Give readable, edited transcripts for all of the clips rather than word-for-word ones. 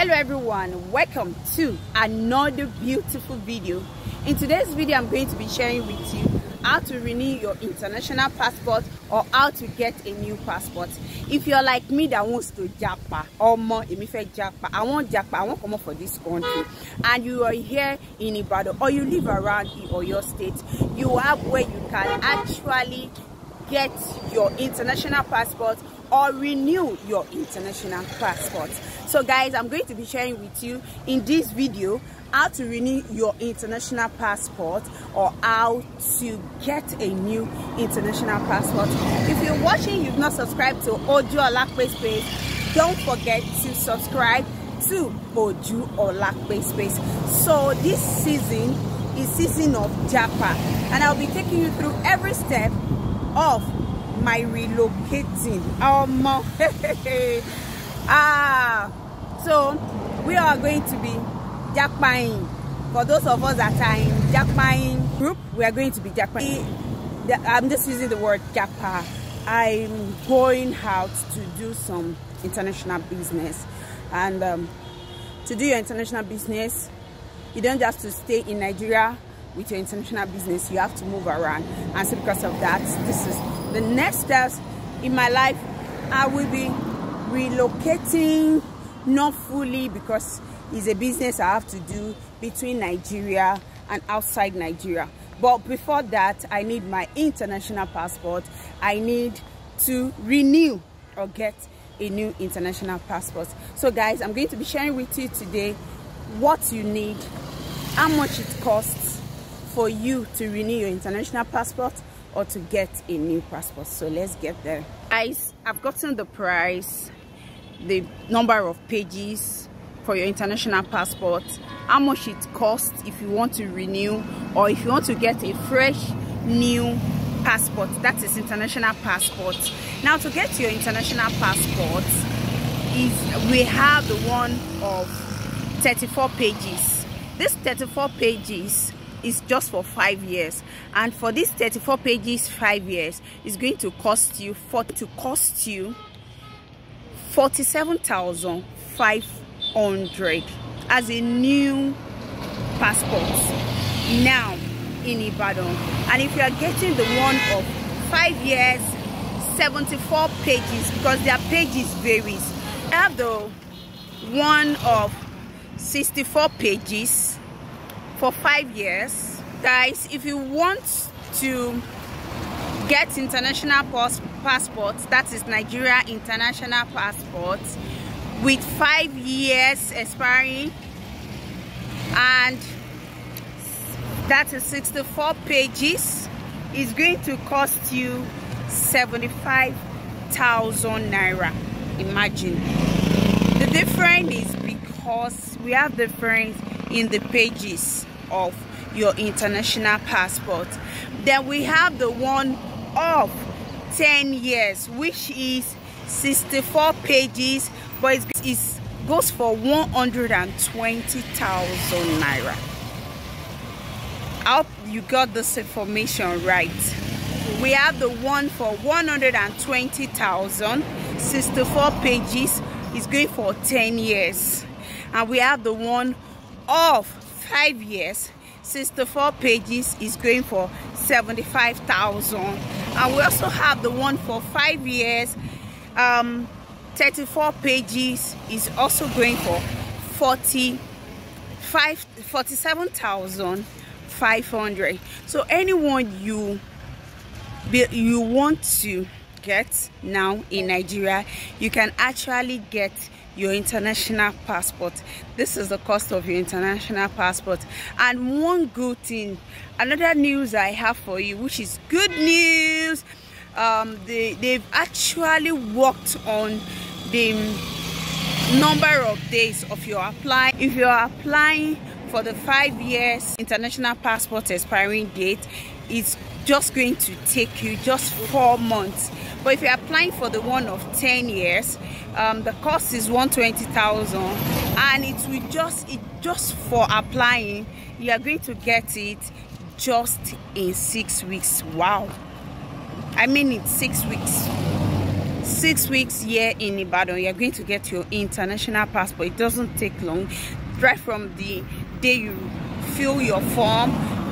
Hello everyone, welcome to another beautiful video. In today's video I'm going to be sharing with you how to renew your international passport or how to get a new passport. If you're like me that wants to japa or more, I want come up for this country, and you are here in Ibadan or you live around the Oyo State, you have where you can actually get your international passport or renew your international passport. So guys, I'm going to be sharing with you in this video how to renew your international passport or how to get a new international passport. If you're watching, you've not subscribed to Ojuolape Space, don't forget to subscribe to Ojuolape Space. So this season is season of Japa, and I'll be taking you through every step of my relocating. So we are going to be jackpying. For those of us that are in jackpying group, we are going to be jackpying. I'm just using the word japa. I'm going out to do some international business, and to do your international business, you don't have to stay in Nigeria with your international business. You have to move around, and so because of that, this is the next steps in my life. I will be relocating, not fully because it's a business I have to do between Nigeria and outside Nigeria, but before that I need my international passport. I need to renew or get a new international passport. So guys, I'm going to be sharing with you today what you need, how much it costs for you to renew your international passport or to get a new passport. So let's get there. I've gotten the price, the number of pages for your international passport, how much it costs if you want to renew or if you want to get a fresh new passport, that is international passport. Now to get your international passport, we have the one of 34 pages. This 34 pages is just for 5 years, and for this 34 pages 5 years is going to cost you 47,500 as a new passport now in Ibadan. And if you are getting the one of 5 years, 74 pages, because their pages varies. I have the one of 64 pages for 5 years. Guys, if you want to get international passport, that is Nigeria international passport with 5 years expiring, and that is 64 pages, is going to cost you 75,000 naira. Imagine the difference is because we have difference in the pages of your international passport. Then we have the one of 10 years, which is 64 pages, but it goes for 120,000 naira. I hope you got this information right. We have the one for 120,000, 64 pages, is going for 10 years. And we have the one of 5 years, 64 pages, is going for 75,000, and we also have the one for 5 years, 34 pages, is also going for 47,500. So anyone you want to get now in Nigeria, you can actually get your international passport. This is the cost of your international passport. And one good thing, another news I have for you, which is good news, they've actually worked on the number of days of your applying. If you are applying for the 5 years international passport expiring date, it's just going to take you just 4 months. But if you're applying for the one of 10 years, the cost is 120,000, and it will just for applying, you are going to get it just in 6 weeks. Wow, I mean, it's 6 weeks. 6 weeks here in Ibadan, you're going to get your international passport. It doesn't take long. Right from the day you fill your form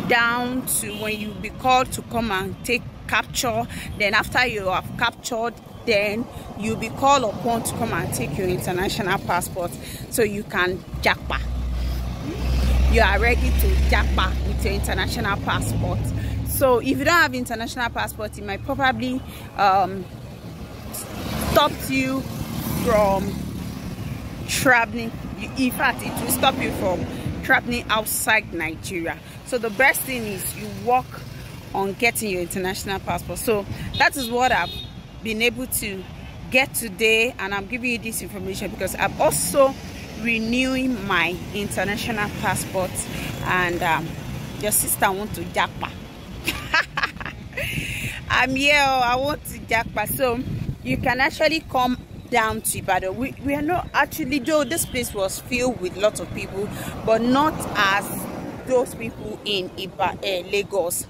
down to when you be called to come and take capture. Then after you have captured, then you'll be called upon to come and take your international passport so you can japa. You are ready to japa with your international passport. So if you don't have international passport, it might probably stop you from traveling. In fact, it will stop you from traveling outside Nigeria. So the best thing is you work on getting your international passport. So that is what I've been able to get today, and I'm giving you this information because I'm also renewing my international passport, and your sister want to japa. I'm here, I want to japa. So you can actually come down to Ibadan. We are not actually, though this place was filled with lots of people, but not as those people in Lagos.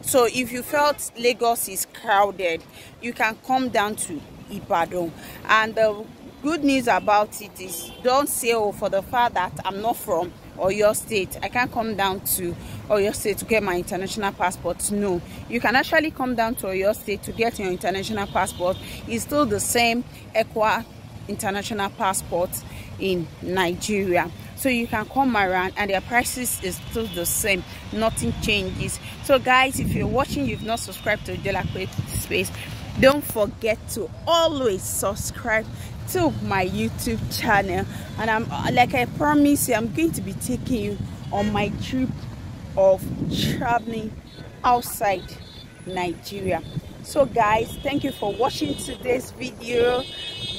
So if you felt Lagos is crowded, you can come down to Ibadan. And the good news about it is, don't say, oh, for the fact that I'm not from Oyo State, I can't come down to Oyo State to get my international passport. No, you can actually come down to Oyo State to get your international passport. It's still the same ECWA international passport in Nigeria. So you can come around, and their prices is still the same. Nothing changes. So guys, if you're watching, you've not subscribed to Ojuolape Space, don't forget to always subscribe to my YouTube channel. And I'm, like I promised you, I'm going to be taking you on my trip of traveling outside Nigeria. So guys, thank you for watching today's video.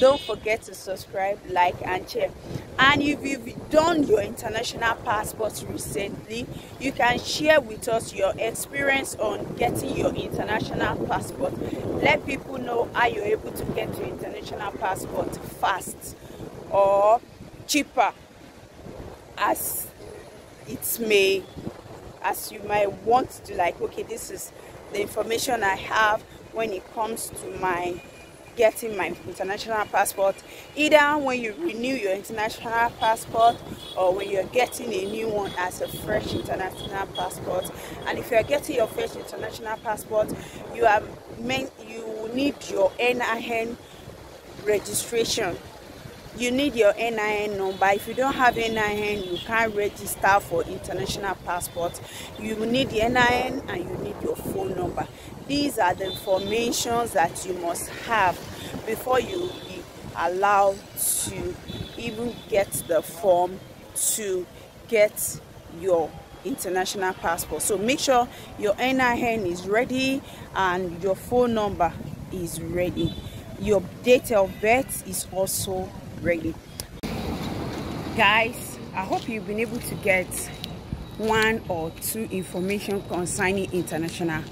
Don't forget to subscribe, like, and share. And if you've done your international passports recently, you can share with us your experience on getting your international passport. Let people know how you're able to get your international passport fast or cheaper, as it may, as you might want to, like, okay, this is the information I have when it comes to my getting my international passport, either when you renew your international passport or when you're getting a new one as a fresh international passport. And if you're getting your fresh international passport, you need your NIN registration. You need your NIN number. If you don't have NIN, you can't register for international passport. You need the NIN and you need your phone number. These are the informations that you must have before you be allowed to even get the form to get your international passport. So make sure your NIN is ready and your phone number is ready. Your date of birth is also ready. Guys, I hope you've been able to get one or two information concerning international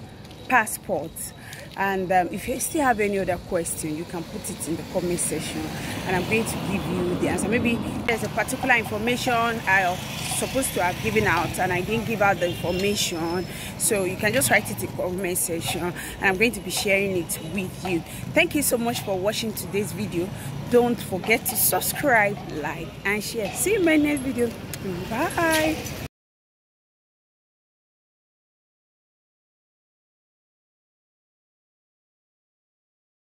passports. And if you still have any other question, you can put it in the comment section, and I'm going to give you the answer. Maybe there's a particular information I was supposed to have given out and I didn't give out the information, so you can just write it in the comment section and I'm going to be sharing it with you. Thank you so much for watching today's video. Don't forget to subscribe, like, and share. See you in my next video. Bye.